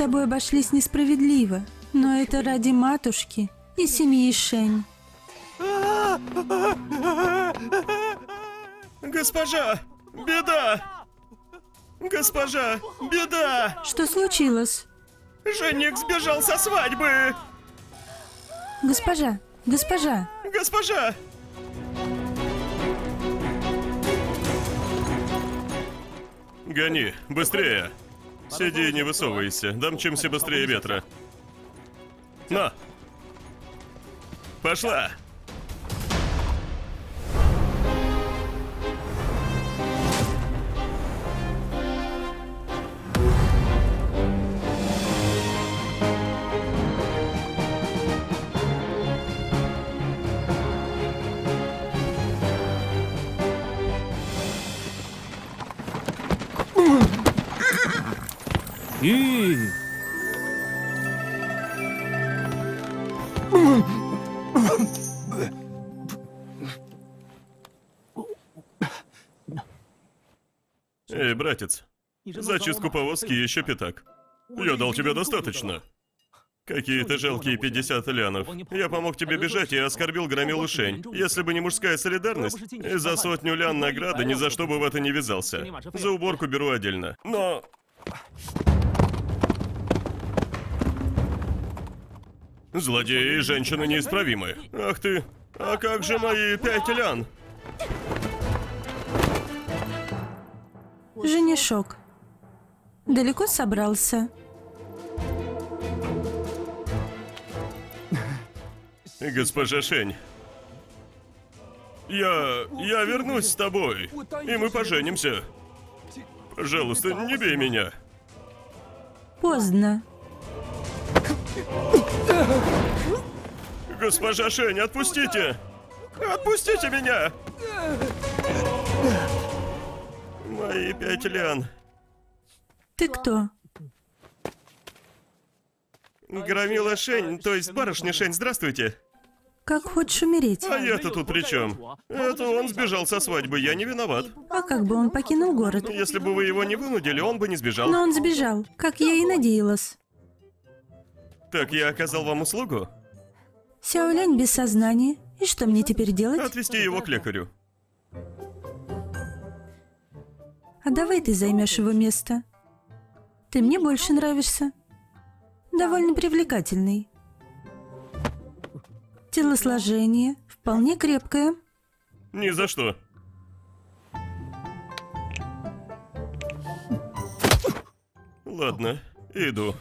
тобой обошлись несправедливо, но это ради матушки и семьи Шень. Госпожа, беда! Госпожа, беда! Что случилось? Жених сбежал со свадьбы! Госпожа, госпожа! Госпожа! Гони, быстрее! Сиди и не высовывайся, домчимся быстрее ветра. На! Пошла! Эй, братец, за чистку повозки еще пятак. Я дал тебе достаточно. Какие-то жалкие 50 лянов. Я помог тебе бежать и оскорбил громилу Шень. Если бы не мужская солидарность, и за 100 лян награды ни за что бы в это не ввязался. За уборку беру отдельно. Но... Злодеи и женщины неисправимы. Ах ты, а как же мои 5 лян? Женишок. Далеко собрался? Госпожа Шень, я вернусь с тобой, и мы поженимся. Пожалуйста, не бей меня. Поздно. Госпожа Шень, отпустите! Отпустите меня! Мои 5 лян. Ты кто? Громила Шень, то есть барышня Шень, здравствуйте. Как хочешь умереть. А я-то тут при чем? Это он сбежал со свадьбы, я не виноват. А как бы он покинул город? Если бы вы его не вынудили, он бы не сбежал. Но он сбежал, как я и надеялась. Так, я оказал вам услугу? Сяолянь без сознания. И что мне теперь делать? Отвести его к лекарю. А давай ты займешь его место. Ты мне больше нравишься. Довольно привлекательный. Телосложение вполне крепкое. Ни за что. Ладно, иду.